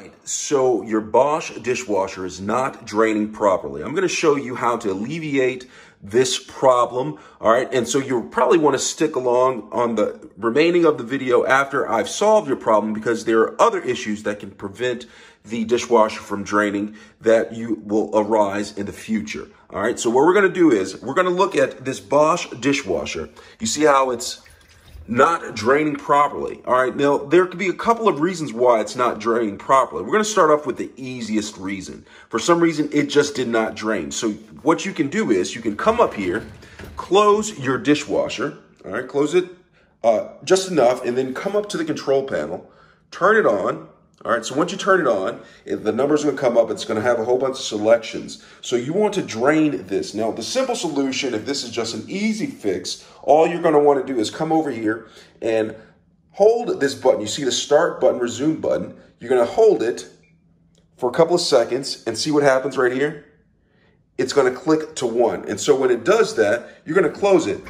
right, so your Bosch dishwasher is not draining properly. I'm going to show you how to alleviate this problem, all right? And so you probably want to stick along on the remaining of the video after I've solved your problem, because there are other issues that can prevent the dishwasher from draining that you will arise in the future, all right? So what we're going to do is we're going to look at this Bosch dishwasher. You see how it's not draining properly. All right, now there could be a couple of reasons why it's not draining properly. We're going to start off with the easiest reason. For some reason, it just did not drain. So what you can do is you can come up here, close your dishwasher, all right, close it just enough, and then come up to the control panel, turn it on. All right, so once you turn it on, the numbers are going to come up. It's going to have a whole bunch of selections. So you want to drain this. Now, the simple solution, if this is just an easy fix, all you're going to want to do is come over here and hold this button. You see the start button, resume button. You're going to hold it for a couple of seconds and see what happens right here. It's going to click to 1. And so when it does that, you're going to close it.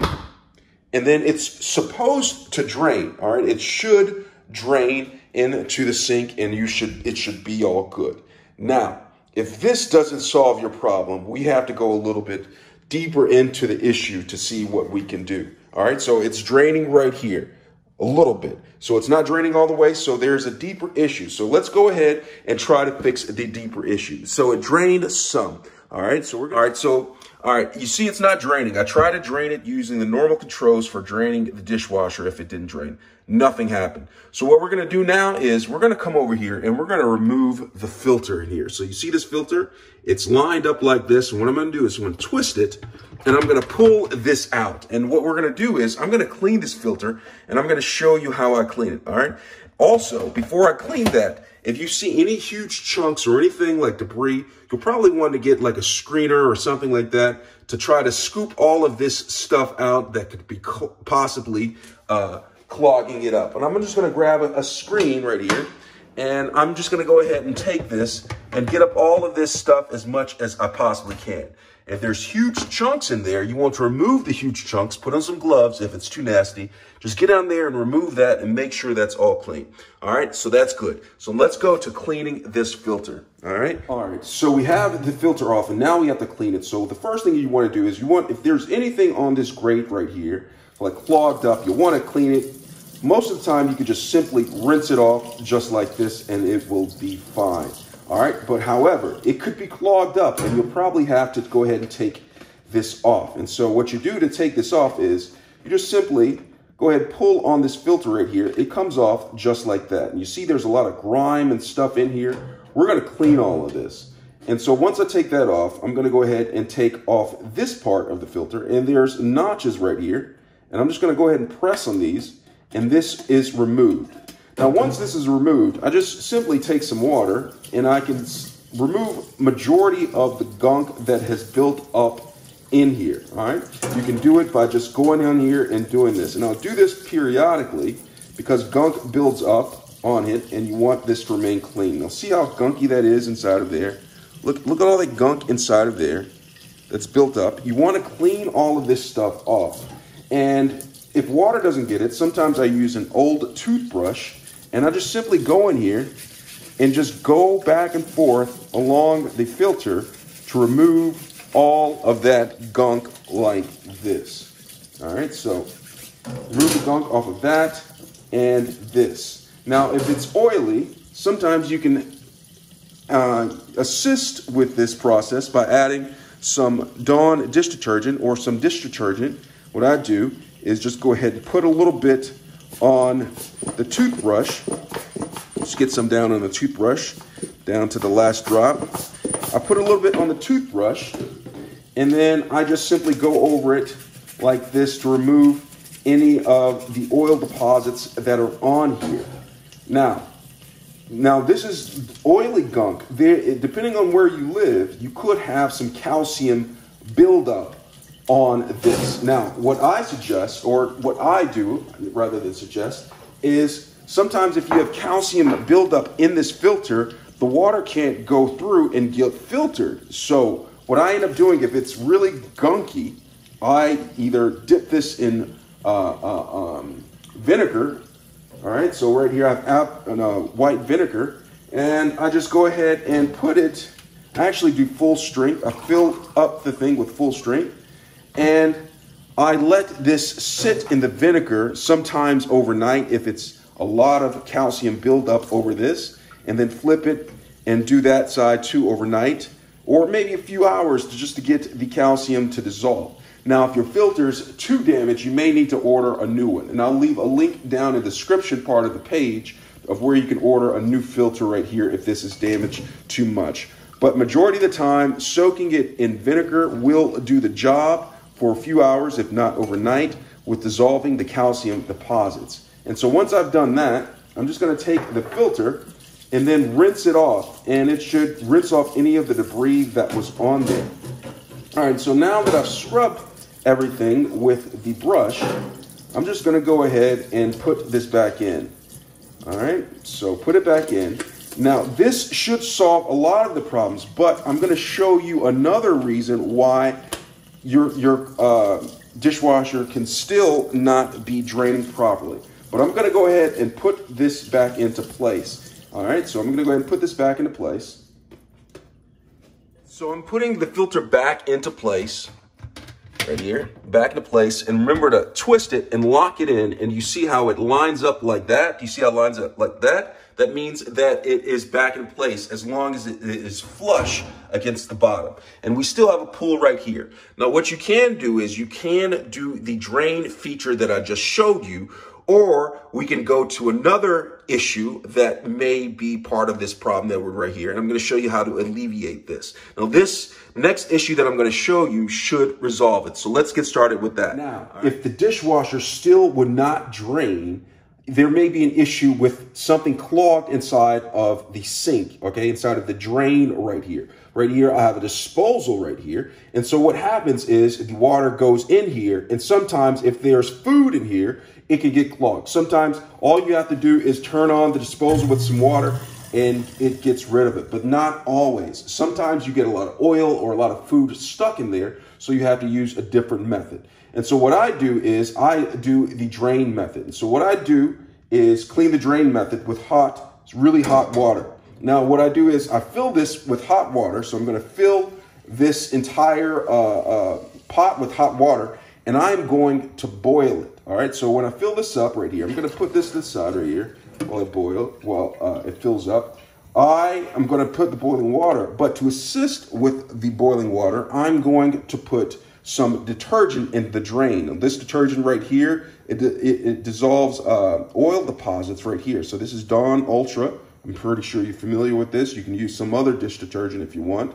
And then it's supposed to drain. All right, it should drain into the sink, and it should be all good. Now, if this doesn't solve your problem, we have to go a little bit deeper into the issue to see what we can do. All right, so it's draining right here a little bit. So it's not draining all the way, so there's a deeper issue. So let's go ahead and try to fix the deeper issue. So it drained some. All right, so you see it's not draining. I tried to drain it using the normal controls for draining the dishwasher if it didn't drain. Nothing happened. So what we're going to do now is we're going to come over here and we're going to remove the filter in here. So you see this filter? It's lined up like this. And what I'm going to do is I'm going to twist it and I'm going to pull this out. And what we're going to do is I'm going to clean this filter and I'm going to show you how I clean it. All right. Also, before I clean that, if you see any huge chunks or anything like debris, you'll probably want to get like a screener or something like that to try to scoop all of this stuff out that could be possibly clogging it up. And I'm just going to grab a screen right here, and I'm just going to go ahead and take this and get up all of this stuff as much as I possibly can. If there's huge chunks in there, you want to remove the huge chunks, put on some gloves if it's too nasty. Just get down there and remove that and make sure that's all clean. All right, so that's good. So let's go to cleaning this filter, all right? All right, so we have the filter off and now we have to clean it. So the first thing you want to do is if there's anything on this grate right here, like clogged up, you want to clean it. Most of the time, you could just simply rinse it off just like this and it will be fine. All right, but however, it could be clogged up and you'll probably have to go ahead and take this off. And so what you do to take this off is you just simply go ahead and pull on this filter right here. It comes off just like that. And you see there's a lot of grime and stuff in here. We're gonna clean all of this. And so once I take that off, I'm gonna go ahead and take off this part of the filter, and there's notches right here. And I'm just gonna go ahead and press on these, and this is removed. Now, once this is removed, I just simply take some water and I can remove majority of the gunk that has built up in here, all right? You can do it by just going on here and doing this. And I'll do this periodically because gunk builds up on it and you want this to remain clean. Now, see how gunky that is inside of there? Look at all that gunk inside of there that's built up. You want to clean all of this stuff off. And if water doesn't get it, sometimes I use an old toothbrush. And I just simply go in here and just go back and forth along the filter to remove all of that gunk like this. All right, so remove the gunk off of that and this. Now, if it's oily, sometimes you can assist with this process by adding some Dawn dish detergent or some dish detergent. What I do is just go ahead and put a little bit on the toothbrush. Just get some down on the toothbrush, down to the last drop. I put a little bit on the toothbrush, and then I just simply go over it like this to remove any of the oil deposits that are on here. Now this is oily gunk. Depending on where you live, you could have some calcium buildup on this. Now, what I suggest, or what I do rather than suggest, is sometimes if you have calcium buildup in this filter, the water can't go through and get filtered. So what I end up doing, if it's really gunky, I either dip this in vinegar. All right, so right here I have white vinegar, and I just go ahead and put it, I actually do full strength. I fill up the thing with full strength, and I let this sit in the vinegar sometimes overnight if it's a lot of calcium buildup over this, and then flip it and do that side too overnight, or maybe a few hours just to get the calcium to dissolve. Now, if your filter's too damaged, you may need to order a new one. And I'll leave a link down in the description part of the page of where you can order a new filter right here if this is damaged too much. But majority of the time, soaking it in vinegar will do the job for a few hours, if not overnight, with dissolving the calcium deposits. And so once I've done that, I'm just gonna take the filter and then rinse it off, and it should rinse off any of the debris that was on there. All right, so now that I've scrubbed everything with the brush, I'm just gonna go ahead and put this back in. All right, so put it back in. Now, this should solve a lot of the problems, but I'm gonna show you another reason why your dishwasher can still not be draining properly. But I'm gonna go ahead and put this back into place. All right, so I'm gonna go ahead and put this back into place. So I'm putting the filter back into place. Right here, back into place, and remember to twist it and lock it in, and you see how it lines up like that? You see how it lines up like that? That means that it is back in place as long as it is flush against the bottom. And we still have a pool right here. Now, what you can do is you can do the drain feature that I just showed you, or we can go to another issue that may be part of this problem that we're right here. And I'm going to show you how to alleviate this. Now, this next issue that I'm going to show you should resolve it. So let's get started with that. Now, if the dishwasher still would not drain, there may be an issue with something clogged inside of the sink, okay, inside of the drain right here. Right here, I have a disposal right here. And so what happens is the water goes in here, and sometimes if there's food in here, it can get clogged. Sometimes all you have to do is turn on the disposal with some water and it gets rid of it, but not always. Sometimes you get a lot of oil or a lot of food stuck in there, so you have to use a different method. And so what I do is I do the drain method. And so what I do is clean the drain method with really hot water. Now, what I do is I fill this with hot water. So I'm going to fill this entire pot with hot water, and I'm going to boil it. All right. So when I fill this up right here, I'm going to put this to the side right here while it boils, while it fills up. I am going to put the boiling water, but to assist with the boiling water, I'm going to put some detergent in the drain. Now, this detergent right here, it dissolves oil deposits right here. So this is Dawn Ultra. I'm pretty sure you're familiar with this. You can use some other dish detergent if you want,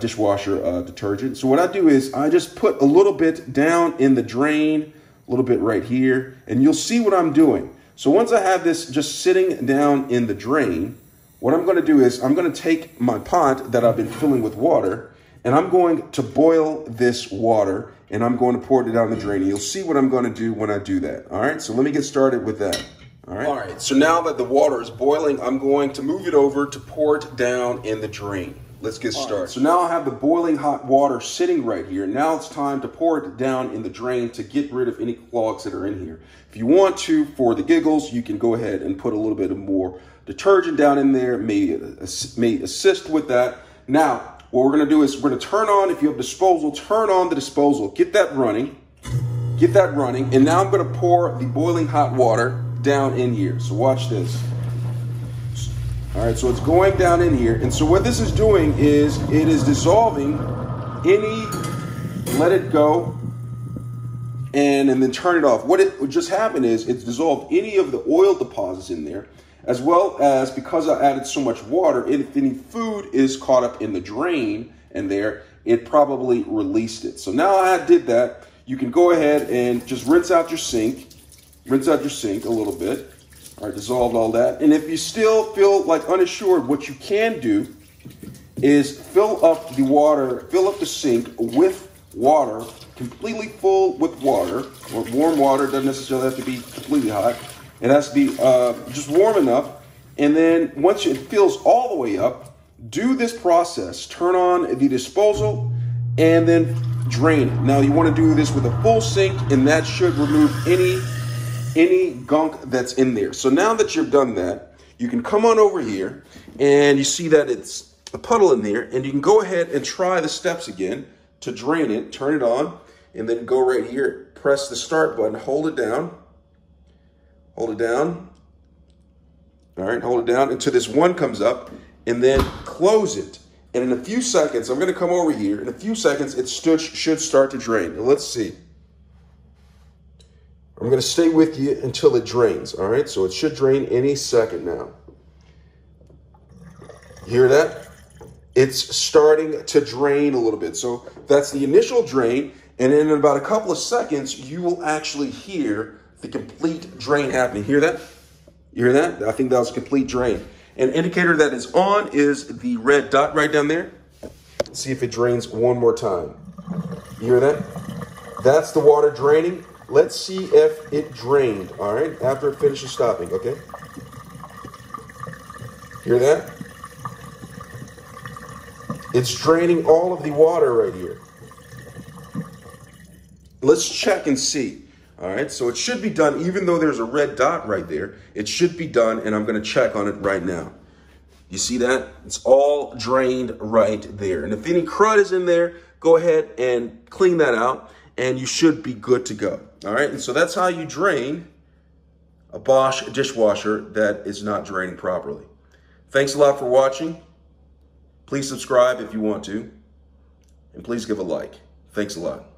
dishwasher detergent. So what I do is I just put a little bit down in the drain, a little bit right here, and you'll see what I'm doing. So once I have this just sitting down in the drain, what I'm going to do is I'm going to take my pot that I've been filling with water, and I'm going to boil this water, and I'm going to pour it down the drain. You'll see what I'm going to do when I do that. All right, so let me get started with that. All right, so now that the water is boiling, I'm going to move it over to pour it down in the drain. Let's get started. Right, so now I have the boiling hot water sitting right here. Now it's time to pour it down in the drain to get rid of any clogs that are in here. If you want to, for the giggles, you can go ahead and put a little bit of more detergent down in there. May assist with that. Now, what we're going to do is we're going to turn on, if you have disposal, turn on the disposal. Get that running. Get that running. And now I'm going to pour the boiling hot water down in here. So watch this. All right, so it's going down in here. And so what this is doing is it is dissolving any, let it go, and then turn it off. What just happened is it's dissolved any of the oil deposits in there, as well as, because I added so much water, if any food is caught up in the drain and there, it probably released it. So now I did that. You can go ahead and just rinse out your sink. Rinse out your sink a little bit. All right, dissolved all that. And if you still feel like uninsured, what you can do is fill up the water, fill up the sink with water, completely full with water, or warm water. Doesn't necessarily have to be completely hot. It has to be just warm enough. And then once it fills all the way up, do this process. Turn on the disposal and then drain it. Now you want to do this with a full sink, and that should remove any gunk that's in there. So now that you've done that, you can come on over here and you see that it's a puddle in there, and you can go ahead and try the steps again to drain it, turn it on, and then go right here, press the start button, hold it down. All right, hold it down until this one comes up and then close it. And in a few seconds, I'm going to come over here. In a few seconds, it should start to drain. Now, let's see. I'm going to stay with you until it drains. All right, so it should drain any second now. You hear that? It's starting to drain a little bit. So that's the initial drain. And then in about a couple of seconds, you will actually hear the complete drain happening. Hear that? You hear that? I think that was a complete drain. An indicator that is on is the red dot right down there. Let's see if it drains one more time. You hear that? That's the water draining. Let's see if it drained, all right, after it finishes stopping, okay? Hear that? It's draining all of the water right here. Let's check and see. All right, so it should be done, even though there's a red dot right there, it should be done, and I'm gonna check on it right now. You see that? It's all drained right there. And if any crud is in there, go ahead and clean that out, and you should be good to go. All right, and so that's how you drain a Bosch dishwasher that is not draining properly. Thanks a lot for watching. Please subscribe if you want to, and please give a like. Thanks a lot.